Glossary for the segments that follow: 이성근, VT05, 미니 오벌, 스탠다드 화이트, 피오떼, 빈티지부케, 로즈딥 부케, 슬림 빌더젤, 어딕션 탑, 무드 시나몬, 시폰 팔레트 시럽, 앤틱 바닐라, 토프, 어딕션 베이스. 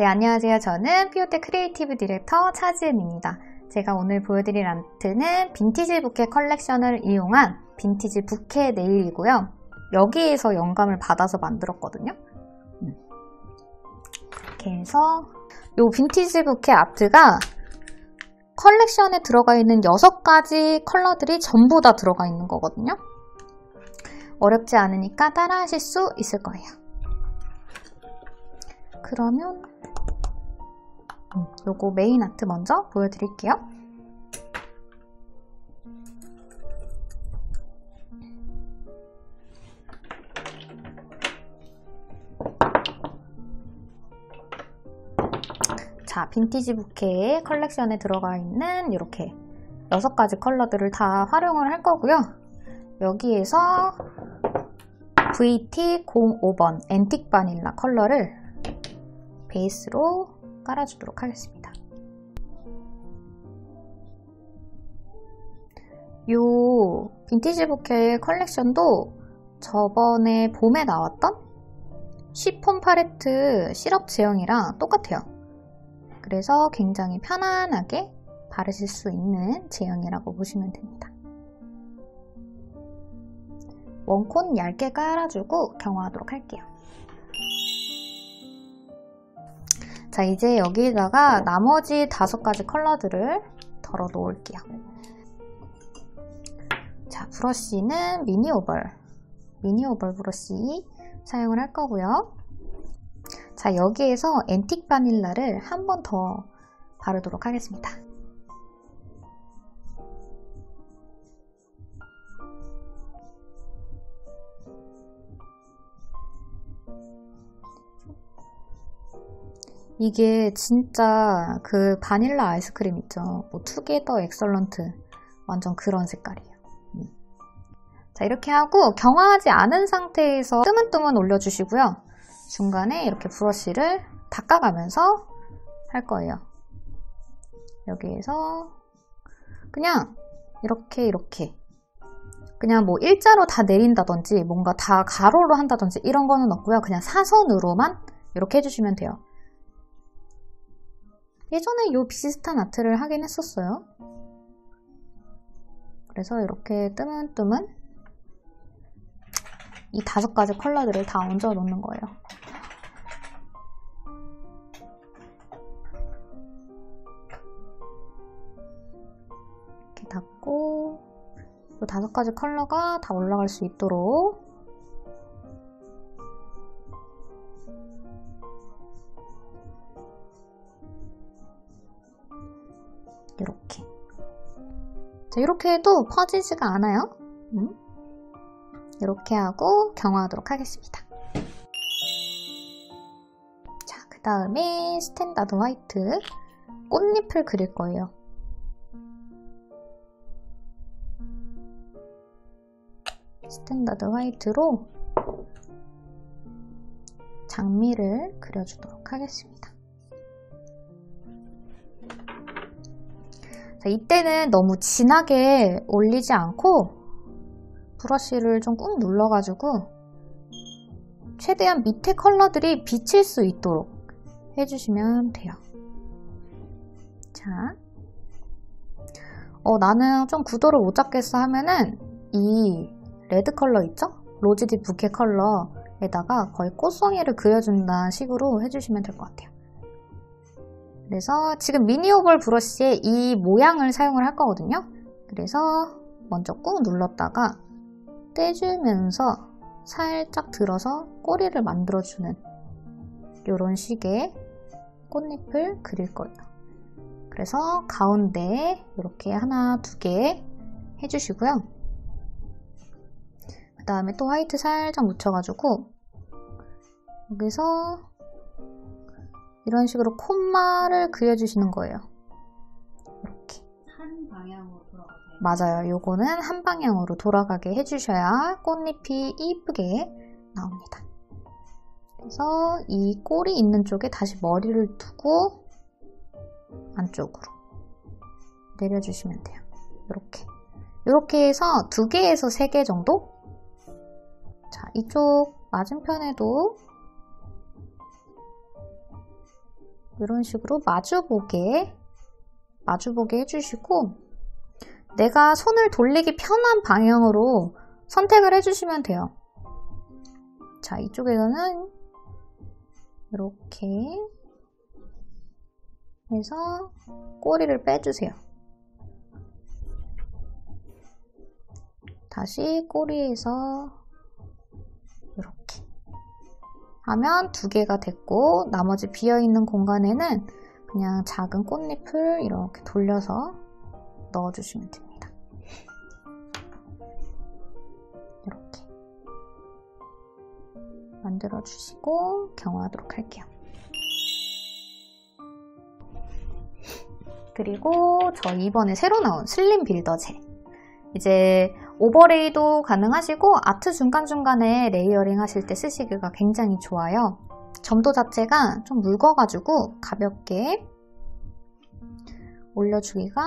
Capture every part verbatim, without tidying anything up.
네, 안녕하세요. 저는 피오떼 크리에이티브 디렉터 차지은입니다. 제가 오늘 보여드릴 아트는 빈티지 부케 컬렉션을 이용한 빈티지 부케 네일이고요. 여기에서 영감을 받아서 만들었거든요. 이렇게 해서 이 빈티지 부케 아트가 컬렉션에 들어가 있는 여섯 가지 컬러들이 전부 다 들어가 있는 거거든요. 어렵지 않으니까 따라 하실 수 있을 거예요. 그러면 요거 메인 아트 먼저 보여드릴게요. 자, 빈티지 부케 컬렉션에 들어가 있는 이렇게 여섯 가지 컬러들을 다 활용을 할 거고요. 여기에서 브이티 공오 번 앤틱 바닐라 컬러를 베이스로 깔아주도록 하겠습니다. 요 빈티지 부케 컬렉션도 저번에 봄에 나왔던 시폰 팔레트 시럽 제형이랑 똑같아요. 그래서 굉장히 편안하게 바르실 수 있는 제형이라고 보시면 됩니다. 원콘 얇게 깔아주고 경화하도록 할게요. 자, 이제 여기다가 나머지 다섯 가지 컬러들을 덜어 놓을게요. 자, 브러쉬는 미니 오벌, 미니 오벌 브러쉬 사용을 할 거고요. 자, 여기에서 앤틱 바닐라를 한 번 더 바르도록 하겠습니다. 이게 진짜 그 바닐라 아이스크림 있죠? 뭐 투게더 엑설런트 완전 그런 색깔이에요. 음. 자, 이렇게 하고 경화하지 않은 상태에서 뜨문뜨문 올려주시고요. 중간에 이렇게 브러쉬를 닦아가면서 할 거예요. 여기에서 그냥 이렇게 이렇게 그냥 뭐 일자로 다 내린다든지 뭔가 다 가로로 한다든지 이런 거는 없고요. 그냥 사선으로만 이렇게 해주시면 돼요. 예전에 요 비슷한 아트를 하긴 했었어요. 그래서 이렇게 뜨문뜨문 이 다섯 가지 컬러들을 다 얹어 놓는 거예요. 이렇게 닫고 이 다섯 가지 컬러가 다 올라갈 수 있도록 이렇게. 자, 이렇게 해도 퍼지지가 않아요. 음? 이렇게 하고 경화하도록 하겠습니다. 자, 그 다음에 스탠다드 화이트 꽃잎을 그릴 거예요. 스탠다드 화이트로 장미를 그려주도록 하겠습니다. 자, 이때는 너무 진하게 올리지 않고 브러쉬를 좀 꾹 눌러가지고 최대한 밑에 컬러들이 비칠 수 있도록 해주시면 돼요. 자, 어, 나는 좀 구도를 못 잡겠어 하면은 이 레드 컬러 있죠? 로즈딥 부케 컬러에다가 거의 꽃송이를 그려준다는 식으로 해주시면 될 것 같아요. 그래서 지금 미니 오벌 브러쉬에 이 모양을 사용을 할 거거든요. 그래서 먼저 꾹 눌렀다가 떼주면서 살짝 들어서 꼬리를 만들어주는 이런 식의 꽃잎을 그릴 거예요. 그래서 가운데에 이렇게 하나, 두 개 해주시고요. 그 다음에 또 화이트 살짝 묻혀가지고 여기서 이런 식으로 콤마를 그려주시는 거예요. 이렇게. 한 방향으로 돌아가세요. 맞아요. 요거는 한 방향으로 돌아가게 해주셔야 꽃잎이 이쁘게 나옵니다. 그래서 이 꼬리 있는 쪽에 다시 머리를 두고 안쪽으로 내려주시면 돼요. 이렇게. 이렇게 해서 두 개에서 세 개 정도? 자, 이쪽 맞은편에도 이런 식으로 마주보게 마주보게 해주시고, 내가 손을 돌리기 편한 방향으로 선택을 해주시면 돼요. 자, 이쪽에서는 이렇게 해서 꼬리를 빼주세요. 다시 꼬리에서 이렇게 하면 두 개가 됐고, 나머지 비어있는 공간에는 그냥 작은 꽃잎을 이렇게 돌려서 넣어주시면 됩니다. 이렇게 만들어주시고 경화하도록 할게요. 그리고 저 이번에 새로 나온 슬림 빌더젤, 이제 오버레이도 가능하시고 아트 중간중간에 레이어링 하실 때 쓰시기가 굉장히 좋아요. 점도 자체가 좀 묽어가지고 가볍게 올려주기가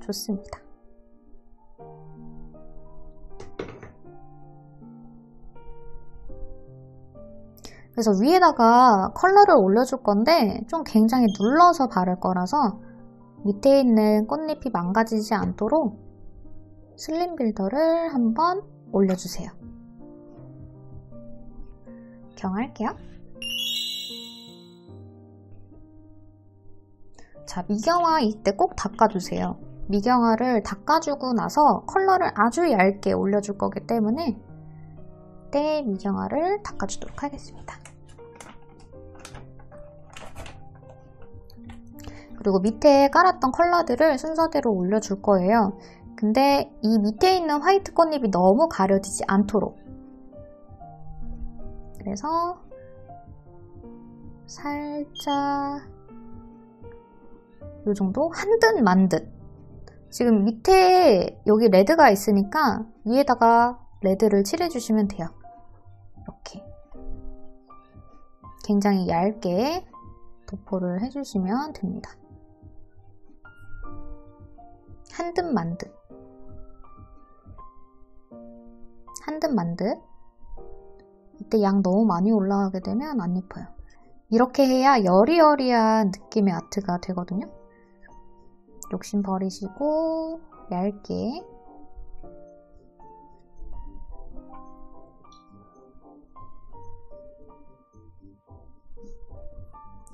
좋습니다. 그래서 위에다가 컬러를 올려줄 건데 좀 굉장히 눌러서 바를 거라서 밑에 있는 꽃잎이 망가지지 않도록 슬림 빌더를 한번 올려주세요. 경화할게요. 자, 미경화 이때 꼭 닦아주세요. 미경화를 닦아주고 나서 컬러를 아주 얇게 올려줄 거기 때문에 이때 미경화를 닦아주도록 하겠습니다. 그리고 밑에 깔았던 컬러들을 순서대로 올려줄 거예요. 근데 이 밑에 있는 화이트 꽃잎이 너무 가려지지 않도록, 그래서 살짝 이 정도 한 듯 만 듯. 지금 밑에 여기 레드가 있으니까 위에다가 레드를 칠해주시면 돼요. 이렇게 굉장히 얇게 도포를 해주시면 됩니다. 한 듯 만 듯. 한 듯 만 듯. 이때 양 너무 많이 올라가게 되면 안 예뻐요. 이렇게 해야 여리여리한 느낌의 아트가 되거든요. 욕심 버리시고 얇게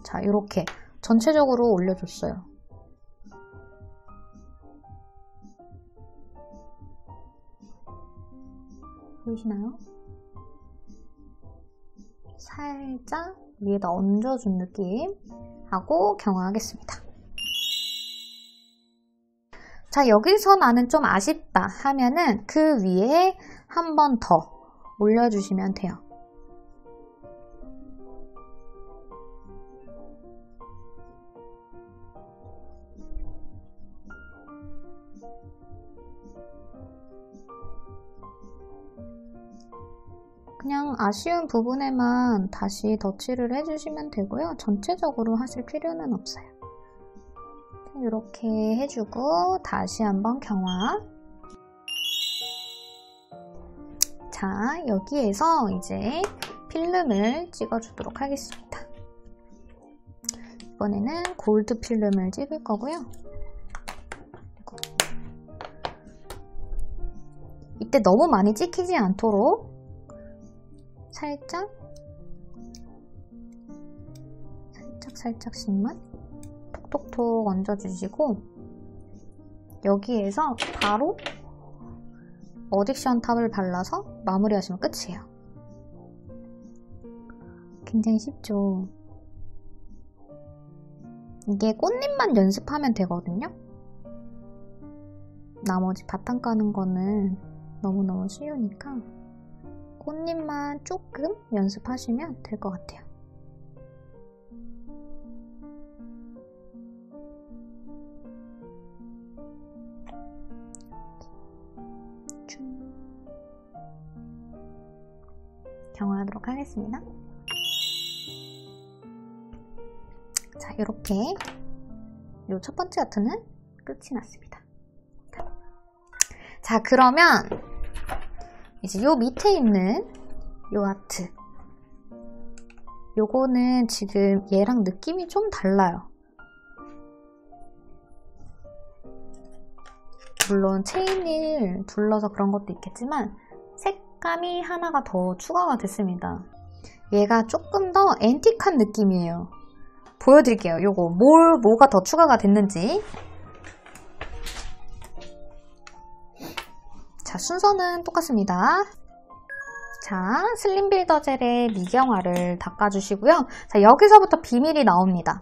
자, 이렇게 전체적으로 올려줬어요. 보이시나요? 살짝 위에다 얹어준 느낌 하고 경화하겠습니다. 자, 여기서 나는 좀 아쉽다 하면은 그 위에 한 번 더 올려주시면 돼요. 그냥 아쉬운 부분에만 다시 덧칠을 해주시면 되고요. 전체적으로 하실 필요는 없어요. 이렇게 해주고 다시 한번 경화. 자, 여기에서 이제 필름을 찍어주도록 하겠습니다. 이번에는 골드 필름을 찍을 거고요. 이때 너무 많이 찍히지 않도록 살짝 살짝 살짝씩만 톡톡톡 얹어주시고, 여기에서 바로 어딕션 탑을 발라서 마무리하시면 끝이에요. 굉장히 쉽죠? 이게 꽃잎만 연습하면 되거든요. 나머지 바탕 까는 거는 너무너무 쉬우니까 꽃잎만 조금 연습하시면 될 것 같아요. 경화하도록 하겠습니다. 자, 이렇게 이 첫 번째 아트는 끝이 났습니다. 자, 그러면 이제 요 밑에 있는 요 아트 요거는 지금 얘랑 느낌이 좀 달라요. 물론 체인을 둘러서 그런 것도 있겠지만 색감이 하나가 더 추가가 됐습니다. 얘가 조금 더 앤틱한 느낌이에요. 보여드릴게요. 요거 뭘, 뭐가 더 추가가 됐는지. 자, 순서는 똑같습니다. 자, 슬림 빌더젤의 미경화를 닦아주시고요. 자, 여기서부터 비밀이 나옵니다.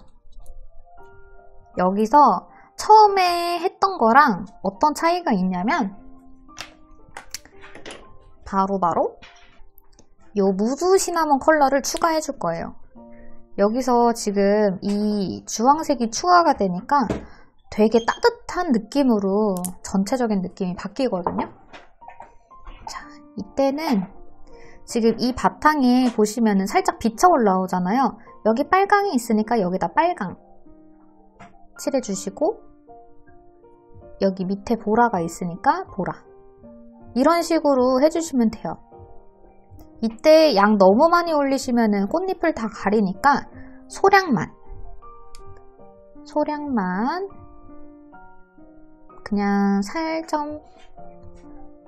여기서 처음에 했던 거랑 어떤 차이가 있냐면 바로바로 이 무드 시나몬 컬러를 추가해 줄 거예요. 여기서 지금 이 주황색이 추가가 되니까 되게 따뜻한 느낌으로 전체적인 느낌이 바뀌거든요. 자, 이때는 지금 이 바탕에 보시면은 살짝 비쳐 올라오잖아요. 여기 빨강이 있으니까 여기다 빨강 칠해주시고 여기 밑에 보라가 있으니까 보라, 이런 식으로 해주시면 돼요. 이때 양 너무 많이 올리시면은 꽃잎을 다 가리니까 소량만 소량만 그냥 살짝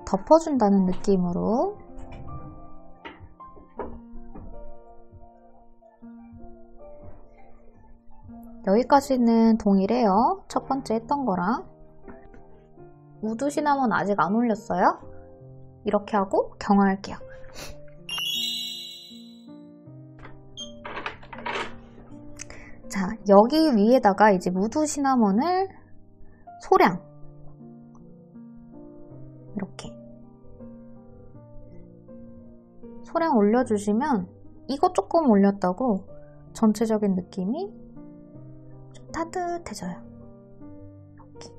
덮어준다는 느낌으로 여기까지는 동일해요. 첫 번째 했던 거랑. 무드 시나몬 아직 안 올렸어요? 이렇게 하고 경화할게요. 자, 여기 위에다가 이제 무드 시나몬을 소량 이렇게 소량 올려주시면 이거 조금 올렸다고 전체적인 느낌이 따뜻해져요. 이렇게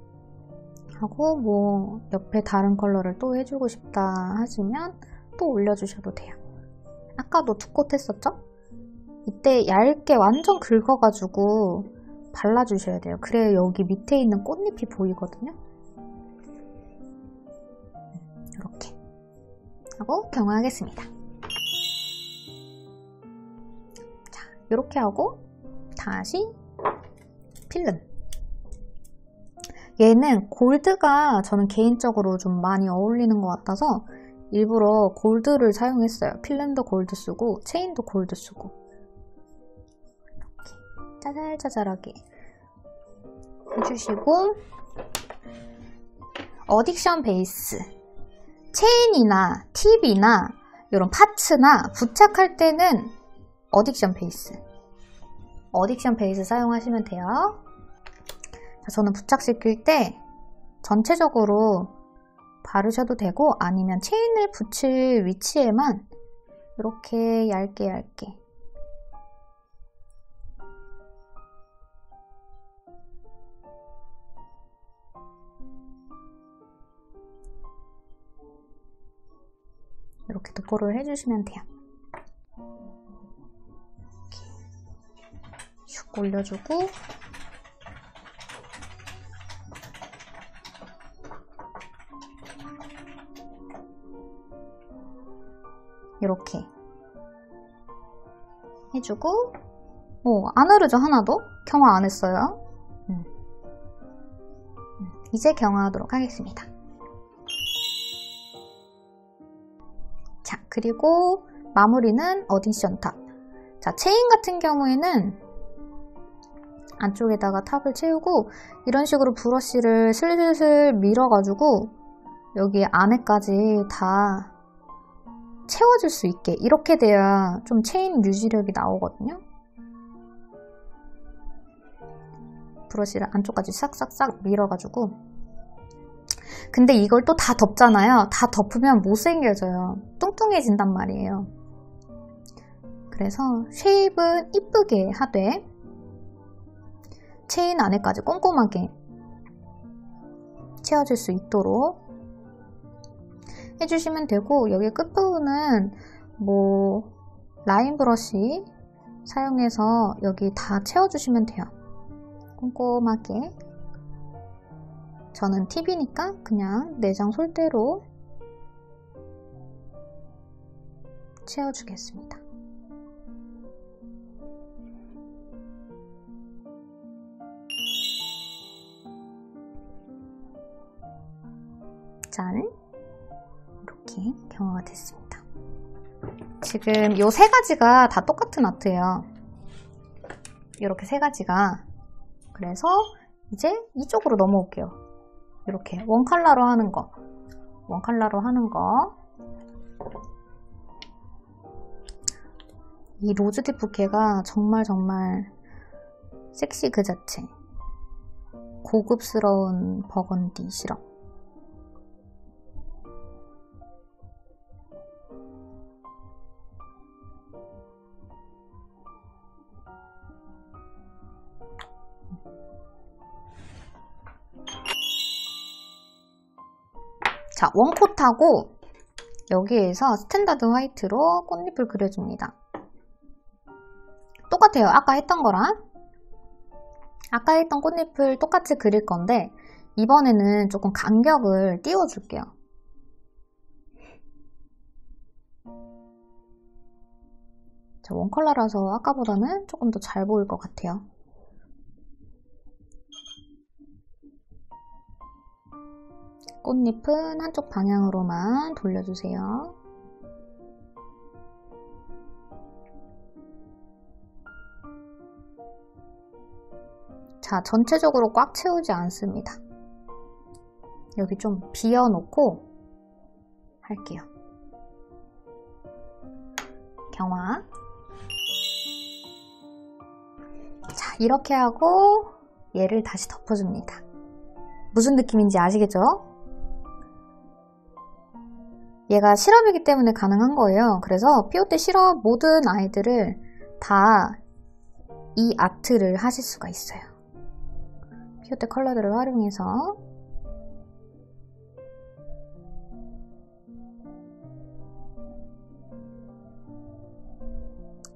하고 뭐 옆에 다른 컬러를 또 해주고 싶다 하시면 또 올려주셔도 돼요. 아까도 두 꽃 했었죠? 이때 얇게 완전 긁어가지고 발라주셔야 돼요. 그래야 여기 밑에 있는 꽃잎이 보이거든요. 이렇게 하고 경화하겠습니다. 자, 이렇게 하고 다시 필름. 얘는 골드가 저는 개인적으로 좀 많이 어울리는 것 같아서 일부러 골드를 사용했어요. 필름도 골드 쓰고 체인도 골드 쓰고 이렇게 짜잘짜잘하게 해주시고 어딕션 베이스 체인이나 팁이나 이런 파츠나 부착할 때는 어딕션 베이스 어딕션 베이스 사용하시면 돼요. 자, 저는 부착시킬 때 전체적으로 바르셔도 되고 아니면 체인을 붙일 위치에만 이렇게 얇게 얇게 이렇게 도포를 해주시면 돼요. 슉 올려주고 이렇게 해주고 오, 안 흐르죠? 하나도? 경화 안 했어요. 음. 이제 경화하도록 하겠습니다. 자, 그리고 마무리는 어딕션 탑. 자, 체인 같은 경우에는 안쪽에다가 탑을 채우고 이런 식으로 브러쉬를 슬슬슬 밀어가지고 여기 안에까지 다 채워질 수 있게 이렇게 돼야 좀 체인 유지력이 나오거든요. 브러쉬를 안쪽까지 싹싹싹 밀어가지고 근데 이걸 또 다 덮잖아요. 다 덮으면 못생겨져요. 뚱뚱해진단 말이에요. 그래서 쉐입은 이쁘게 하되 체인 안에까지 꼼꼼하게 채워질 수 있도록 해주시면 되고 여기 끝부분은 뭐 라인 브러쉬 사용해서 여기 다 채워주시면 돼요. 꼼꼼하게. 저는 팁이니까 그냥 내장 솔대로 채워주겠습니다. 짠! 이렇게 경화가 됐습니다. 지금 요 세 가지가 다 똑같은 아트예요. 이렇게 세 가지가. 그래서 이제 이쪽으로 넘어올게요. 이렇게 원 컬러로 하는 거, 원 컬러로 하는 거. 이 로즈딥 부케가 정말 정말 섹시 그 자체. 고급스러운 버건디 시럽. 자, 원콧하고 여기에서 스탠다드 화이트로 꽃잎을 그려줍니다. 똑같아요. 아까 했던 거랑. 아까 했던 꽃잎을 똑같이 그릴 건데 이번에는 조금 간격을 띄워줄게요. 자, 원컬러라서 아까보다는 조금 더 잘 보일 것 같아요. 꽃잎은 한쪽 방향으로만 돌려주세요. 자, 전체적으로 꽉 채우지 않습니다. 여기 좀 비워놓고 할게요. 경화. 자, 이렇게 하고 얘를 다시 덮어줍니다. 무슨 느낌인지 아시겠죠? 얘가 시럽이기 때문에 가능한 거예요. 그래서 피오떼 시럽 모든 아이들을 다 이 아트를 하실 수가 있어요. 피오떼 컬러들을 활용해서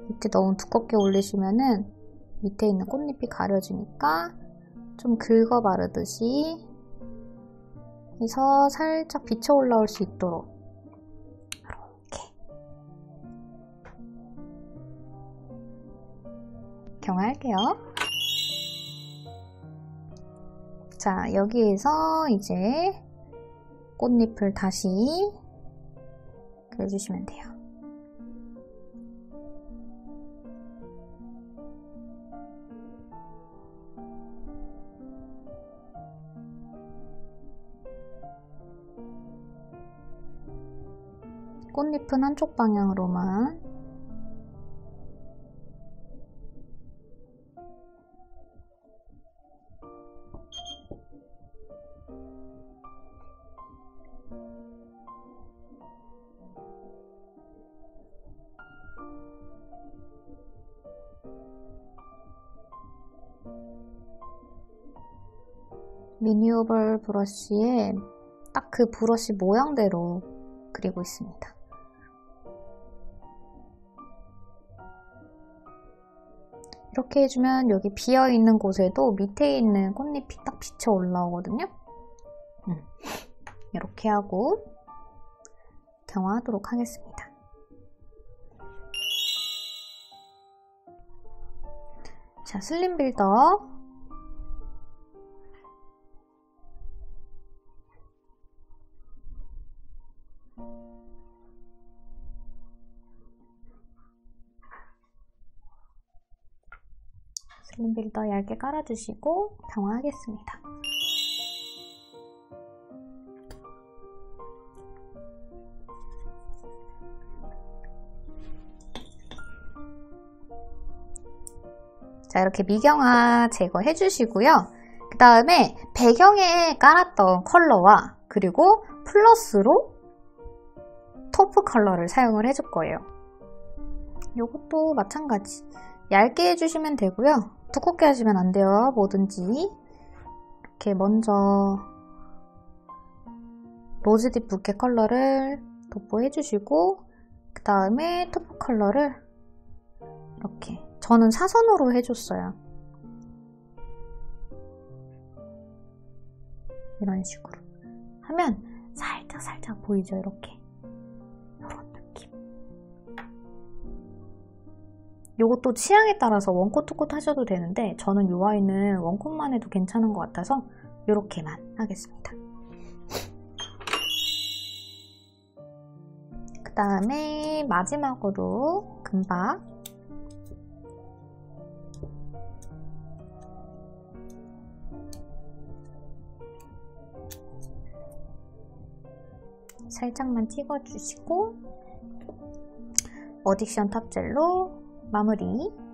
밑에 너무 두껍게 올리시면은 밑에 있는 꽃잎이 가려지니까 좀 긁어 바르듯이 해서 살짝 비쳐 올라올 수 있도록 이렇게 경화할게요. 자, 여기에서 이제 꽃잎을 다시 그려주시면 돼요. 꽃잎은 한쪽 방향으로만. 미니 오벌 브러쉬에 딱 그 브러쉬 모양대로 그리고 있습니다. 이렇게 해주면 여기 비어있는 곳에도 밑에 있는 꽃잎이 딱 비쳐 올라오거든요. 음. 이렇게 하고 경화하도록 하겠습니다. 자, 슬림 빌더 슬림 빌더 얇게 깔아주시고 경화하겠습니다. 자, 이렇게 미경화 제거해주시고요. 그 다음에 배경에 깔았던 컬러와 그리고 플러스로 토프 컬러를 사용을 해줄 거예요. 이것도 마찬가지. 얇게 해주시면 되고요. 두껍게 하시면 안 돼요. 뭐든지. 이렇게 먼저 로즈딥 부케 컬러를 도포해주시고 그 다음에 토프 컬러를 이렇게 저는 사선으로 해줬어요. 이런 식으로 하면 살짝 살짝 보이죠? 이렇게. 요것도 취향에 따라서 원콧, 투콧 하셔도 되는데 저는 요 아이는 원콧만 해도 괜찮은 것 같아서 요렇게만 하겠습니다. 다음에 마지막으로 금박 살짝만 찍어주시고 어딕션 탑 젤로 마무리.